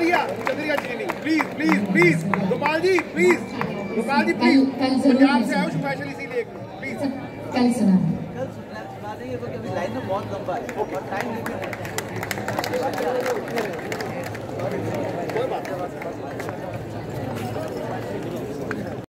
Please Gopal ji please Punjab से आओ special इसीलिए प्लीज कल सुना लाइन में बहुत लंबा है।